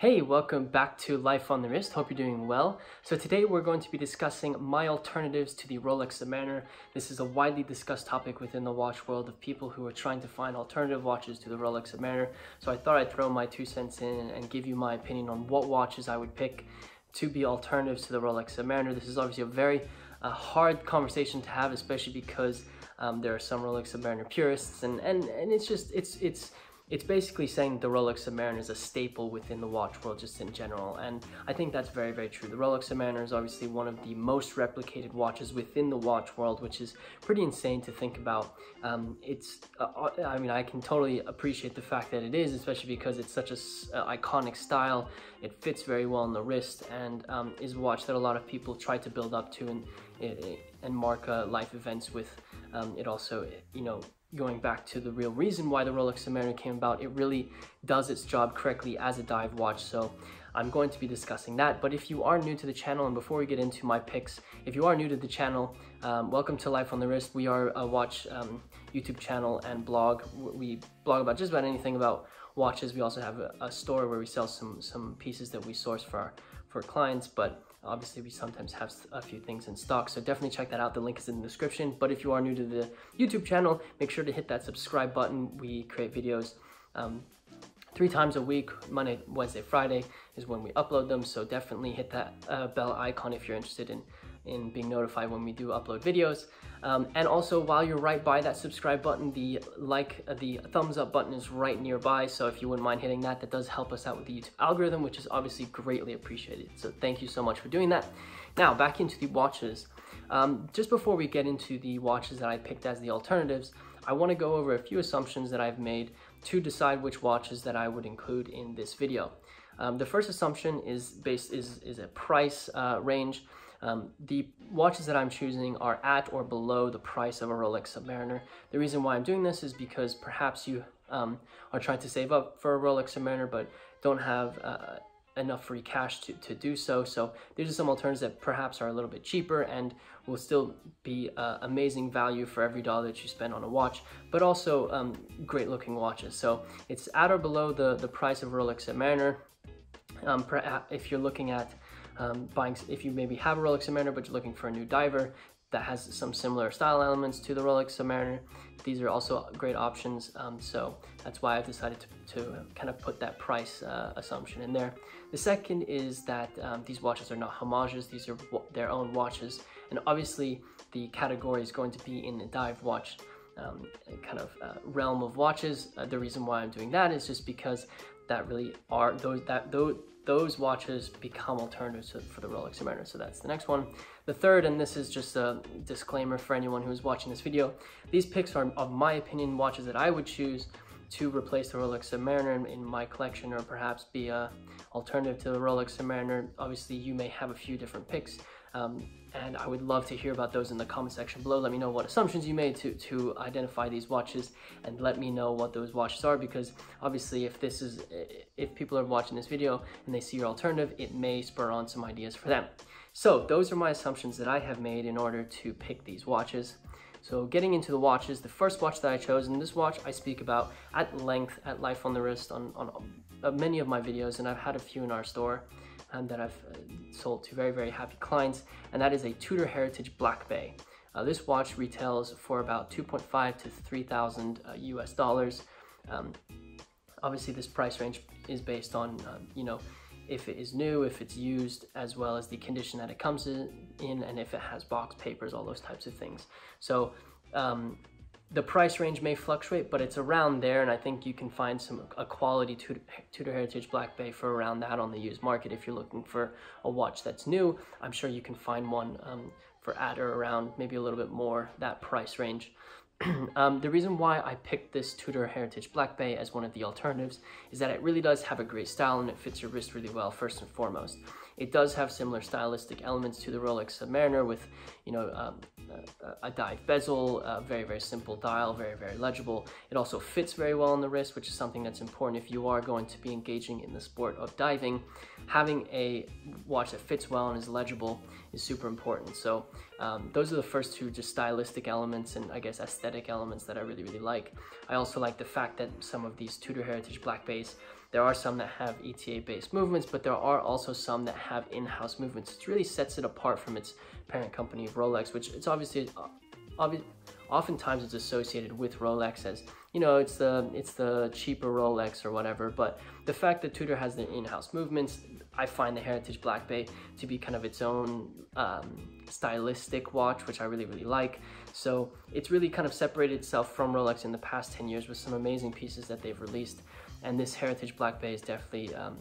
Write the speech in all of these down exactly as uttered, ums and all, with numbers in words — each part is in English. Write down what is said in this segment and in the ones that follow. Hey, welcome back to Life on the Wrist. Hope you're doing well. So today we're going to be discussing my alternatives to the Rolex Submariner. This is a widely discussed topic within the watch world of people who are trying to find alternative watches to the Rolex Submariner. So I thought I'd throw my two cents in and give you my opinion on what watches I would pick to be alternatives to the Rolex Submariner. This is obviously a very uh, hard conversation to have, especially because um, there are some Rolex Submariner purists, and and and it's just it's it's. It's basically saying the Rolex Submariner is a staple within the watch world just in general, and I think that's very, very true. The Rolex Submariner is obviously one of the most replicated watches within the watch world, which is pretty insane to think about. Um, it's, uh, I mean, I can totally appreciate the fact that it is, especially because it's such an uh, iconic style. It fits very well on the wrist and um, is a watch that a lot of people try to build up to and, and mark uh, life events with. Um, it also, you know, going back to the real reason why the Rolex Submariner came about, it really does its job correctly as a dive watch, so I'm going to be discussing that. But if you are new to the channel, and before we get into my picks, if you are new to the channel, um, welcome to Life on the Wrist. We are a watch um, YouTube channel and blog. We blog about just about anything about watches. We also have a, a store where we sell some, some pieces that we source for our, for clients, but obviously we sometimes have a few things in stock, so definitely check that out. The link is in the description. But if you are new to the YouTube channel, make sure to hit that subscribe button. We create videos um, three times a week. Monday, Wednesday, Friday is when we upload them, so definitely hit that uh, bell icon if you're interested in in being notified when we do upload videos. Um, and also, while you're right by that subscribe button, the like, uh, the thumbs up button is right nearby, so if you wouldn't mind hitting that, that does help us out with the YouTube algorithm, which is obviously greatly appreciated. So thank you so much for doing that. Now, back into the watches. Um, just before we get into the watches that I picked as the alternatives, I wanna go over a few assumptions that I've made to decide which watches that I would include in this video. Um, the first assumption is, based, is, is a price uh, range. Um, the watches that I'm choosing are at or below the price of a Rolex Submariner. The reason why I'm doing this is because perhaps you um, are trying to save up for a Rolex Submariner but don't have uh, enough free cash to, to do so. So these are some alternatives that perhaps are a little bit cheaper and will still be uh, amazing value for every dollar that you spend on a watch, but also um, great looking watches. So it's at or below the, the price of Rolex Submariner. Um, if you're looking at Um, buying, if you maybe have a Rolex Submariner but you're looking for a new diver that has some similar style elements to the Rolex Submariner, these are also great options. Um, so that's why I've decided to, to kind of put that price uh, assumption in there. The second is that um, these watches are not homages, these are their own watches, and obviously the category is going to be in the dive watch um, kind of uh, realm of watches. Uh, the reason why I'm doing that is just because that really are those that those Those watches become alternatives for the Rolex Submariner, so that's the next one. The third, and this is just a disclaimer for anyone who is watching this video, these picks are, of my opinion, watches that I would choose to replace the Rolex Submariner in, in my collection, or perhaps be an alternative to the Rolex Submariner. Obviously, you may have a few different picks, um, and I would love to hear about those in the comment section below. Let me know what assumptions you made to, to identify these watches, and let me know what those watches are, because obviously if this is, if people are watching this video and they see your alternative, it may spur on some ideas for them. So those are my assumptions that I have made in order to pick these watches. So getting into the watches, the first watch that I chose, and this watch I speak about at length at Life on the Wrist on, on, on many of my videos, and I've had a few in our store and that I've sold to very, very happy clients, and that is a Tudor Heritage Black Bay. Uh, this watch retails for about two point five to three thousand uh, U S dollars. Um, obviously, this price range is based on, um, you know, if it is new, if it's used, as well as the condition that it comes in, and if it has box papers, all those types of things. So um, the price range may fluctuate, but it's around there, and I think you can find some a quality Tudor Heritage Black Bay for around that on the used market. If you're looking for a watch that's new, I'm sure you can find one um, for at or around maybe a little bit more that price range. Um, the reason why I picked this Tudor Heritage Black Bay as one of the alternatives is that it really does have a great style and it fits your wrist really well, first and foremost. It does have similar stylistic elements to the Rolex Submariner with, you know, um, a, a dive bezel, a very, very simple dial, very, very legible. It also fits very well on the wrist, which is something that's important if you are going to be engaging in the sport of diving. Having a watch that fits well and is legible is super important. So um, those are the first two just stylistic elements and I guess aesthetic elements that I really, really like. I also like the fact that some of these Tudor Heritage Black Bays There are some that have E T A based movements, but there are also some that have in-house movements. It really sets it apart from its parent company Rolex, which it's obviously obvi oftentimes it's associated with Rolex as, you know, it's the it's the cheaper Rolex or whatever. But the fact that Tudor has the in-house movements, I find the Heritage Black Bay to be kind of its own um, stylistic watch, which I really, really like. So it's really kind of separated itself from Rolex in the past ten years with some amazing pieces that they've released. And this Heritage Black Bay is definitely um,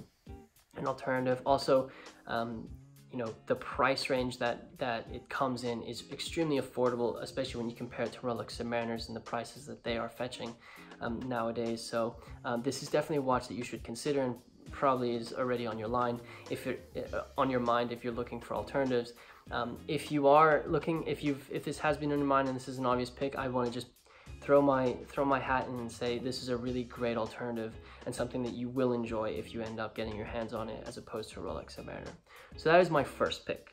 an alternative. Also, um, you know, the price range that that it comes in is extremely affordable, especially when you compare it to Rolex Submariners and the prices that they are fetching um, nowadays. So um, this is definitely a watch that you should consider, and probably is already on your line if you're uh, on your mind if you're looking for alternatives. Um, if you are looking, if you've if this has been on your mind and this is an obvious pick, I want to just throw my throw my hat in and say this is a really great alternative and something that you will enjoy if you end up getting your hands on it, as opposed to a Rolex Submariner. So that is my first pick.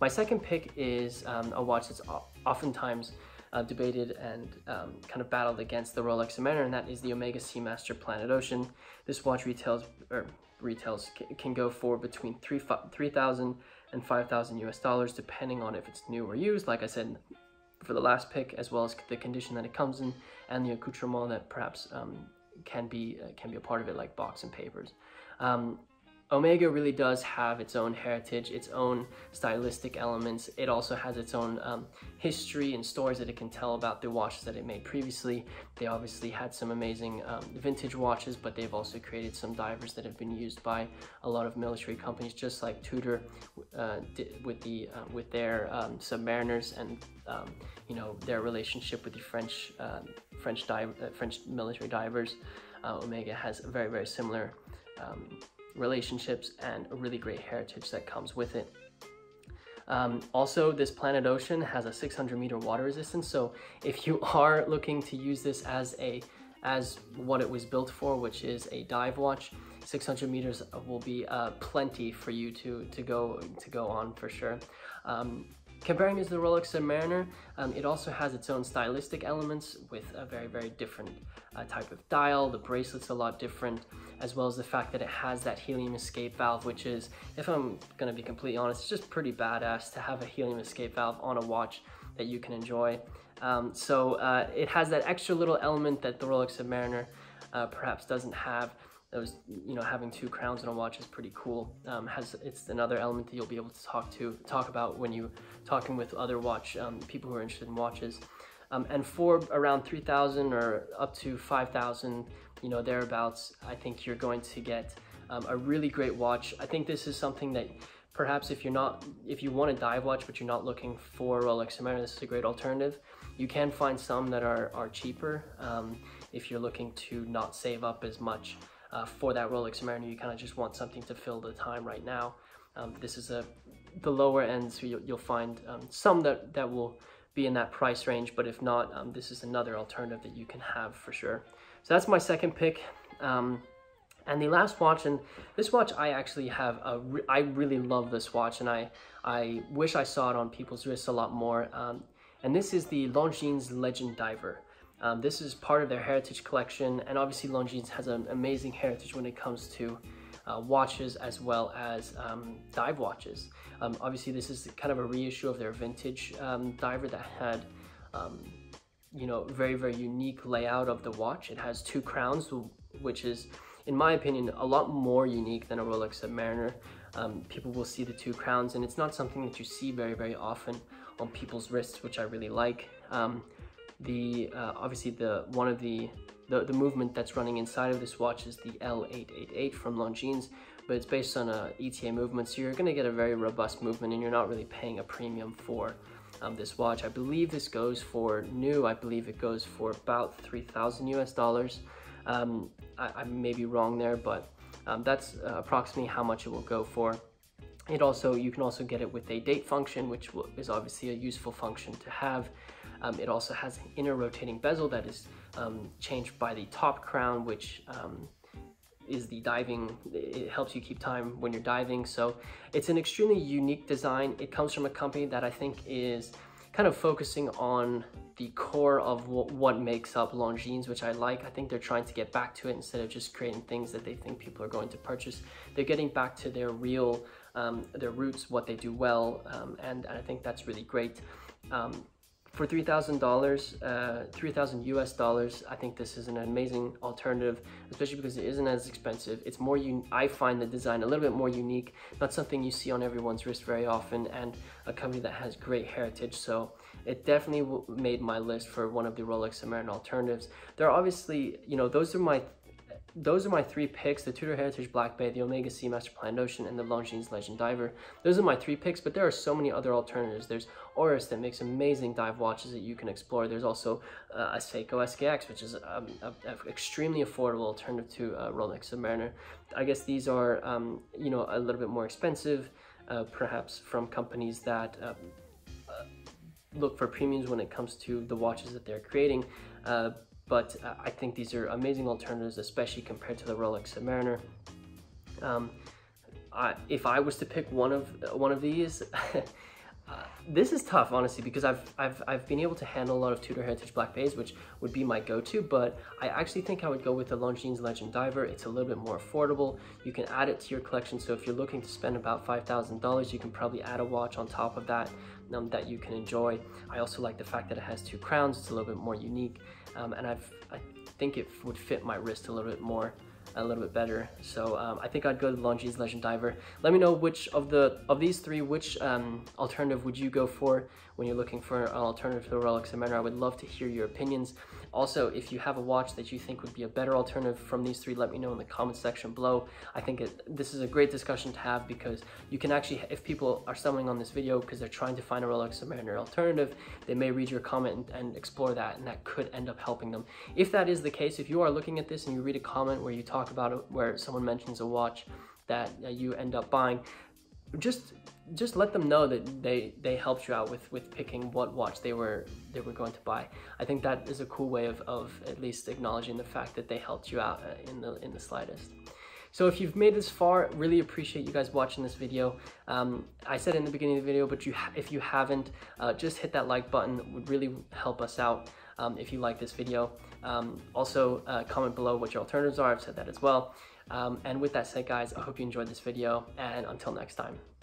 My second pick is um, a watch that's oftentimes uh, debated and um, kind of battled against the Rolex Submariner, and that is the Omega Seamaster Planet Ocean. This watch retails or retails can go for between three three thousand and five thousand U S dollars, depending on if it's new or used. Like I said for the last pick, as well as the condition that it comes in and the accoutrement that perhaps um, can be uh, can be a part of it, like box and papers. Um, Omega really does have its own heritage, its own stylistic elements. It also has its own um, history and stories that it can tell about the watches that it made previously. They obviously had some amazing um, vintage watches, but they've also created some divers that have been used by a lot of military companies, just like Tudor uh, with the uh, with their um, submariners, and um, you know, their relationship with the French uh, French dive uh, French military divers. Uh, Omega has a very very similar Um, relationships and a really great heritage that comes with it. Um, also, this Planet Ocean has a six hundred meter water resistance, so if you are looking to use this as a as what it was built for, which is a dive watch, six hundred meters will be uh, plenty for you to to go to go on for sure. Um, Comparing it to the Rolex Submariner, um, it also has its own stylistic elements with a very, very different uh, type of dial. The bracelet's a lot different, as well as the fact that it has that helium escape valve, which is, if I'm going to be completely honest, it's just pretty badass to have a helium escape valve on a watch that you can enjoy. Um, so uh, it has that extra little element that the Rolex Submariner uh, perhaps doesn't have. Those, you know, having two crowns on a watch is pretty cool. Um, has it's another element that you'll be able to talk to talk about when you talking with other watch um, people who are interested in watches. Um, and for around three thousand or up to five thousand, you know, thereabouts, I think you're going to get um, a really great watch. I think this is something that perhaps if you're not, if you want a dive watch but you're not looking for Rolex Submariner, this is a great alternative. You can find some that are are cheaper um, if you're looking to not save up as much. Uh, for that Rolex Submariner, you kind of just want something to fill the time right now. Um, this is a the lower end, so you'll, you'll find um, some that, that will be in that price range, but if not, um, this is another alternative that you can have for sure. So that's my second pick. Um, and the last watch, and this watch I actually have, a re I really love this watch, and I, I wish I saw it on people's wrists a lot more. Um, and this is the Longines Legend Diver. Um, this is part of their heritage collection, and obviously Longines has an amazing heritage when it comes to uh, watches as well as um, dive watches. Um, obviously this is kind of a reissue of their vintage um, diver that had, um, you know, very, very unique layout of the watch. It has two crowns, which is, in my opinion, a lot more unique than a Rolex Submariner. Um, people will see the two crowns, and it's not something that you see very, very often on people's wrists, which I really like. Um, The uh, obviously the one of the, the the movement that's running inside of this watch is the L eight eighty-eight from Longines, but it's based on a E T A movement, so you're going to get a very robust movement, and you're not really paying a premium for um, this watch. I believe this goes for new. I believe it goes for about three thousand U S dollars. Um, I, I may be wrong there, but um, that's uh, approximately how much it will go for. It also, you can also get it with a date function, which is obviously a useful function to have. Um, it also has an inner rotating bezel that is um, changed by the top crown, which um, is the diving, it helps you keep time when you're diving. So it's an extremely unique design. It comes from a company that I think is kind of focusing on the core of what makes up Longines, which I like. I think they're trying to get back to it instead of just creating things that they think people are going to purchase. They're getting back to their real, um, their roots, what they do well, um, and, and I think that's really great. Um, For three thousand dollars, uh, three thousand U S dollars, I think this is an amazing alternative, especially because it isn't as expensive. It's more, un I find the design a little bit more unique, not something you see on everyone's wrist very often, and a company that has great heritage. So it definitely w made my list for one of the Rolex Submariner alternatives. There are obviously, you know, those are my, th those are my three picks: the Tudor Heritage Black Bay, the Omega Seamaster Planet Ocean, and the Longines Legend Diver. Those are my three picks, but there are so many other alternatives. There's Oris that makes amazing dive watches that you can explore. There's also uh, a Seiko S K X, which is um, an extremely affordable alternative to uh, Rolex Submariner. I guess these are, um, you know, a little bit more expensive, uh, perhaps from companies that um, uh, look for premiums when it comes to the watches that they're creating. Uh, but uh, I think these are amazing alternatives, especially compared to the Rolex Submariner. Um, I, if I was to pick one of uh, one of these. Uh, this is tough, honestly, because I've, I've, I've been able to handle a lot of Tudor Heritage Black Bays, which would be my go-to, but I actually think I would go with the Longines Legend Diver. It's a little bit more affordable. You can add it to your collection, so if you're looking to spend about five thousand dollars, you can probably add a watch on top of that um, that you can enjoy. I also like the fact that it has two crowns. It's a little bit more unique, um, and I've, I think it would fit my wrist a little bit more. a little bit better. So um, I think I'd go to the Longines Legend Diver. Let me know which of the of these three, which um, alternative would you go for when you're looking for an alternative to the Rolex Submariner. I would love to hear your opinions. Also, if you have a watch that you think would be a better alternative from these three, let me know in the comments section below. I think it, this is a great discussion to have, because you can actually, if people are stumbling on this video because they're trying to find a Rolex Submariner alternative, they may read your comment and, and explore that, and that could end up helping them. If that is the case, if you are looking at this and you read a comment where you talk about it, where someone mentions a watch that uh, you end up buying, just just let them know that they they helped you out with with picking what watch they were they were going to buy. I think that is a cool way of, of at least acknowledging the fact that they helped you out uh, in the in the slightest. So if you've made this far, really appreciate you guys watching this video. Um, I said in the beginning of the video, but you ha if you haven't, uh, just hit that like button. It would really help us out um, if you like this video. Um, also, uh, comment below what your alternatives are. I've said that as well. Um, and with that said, guys, I hope you enjoyed this video, and until next time.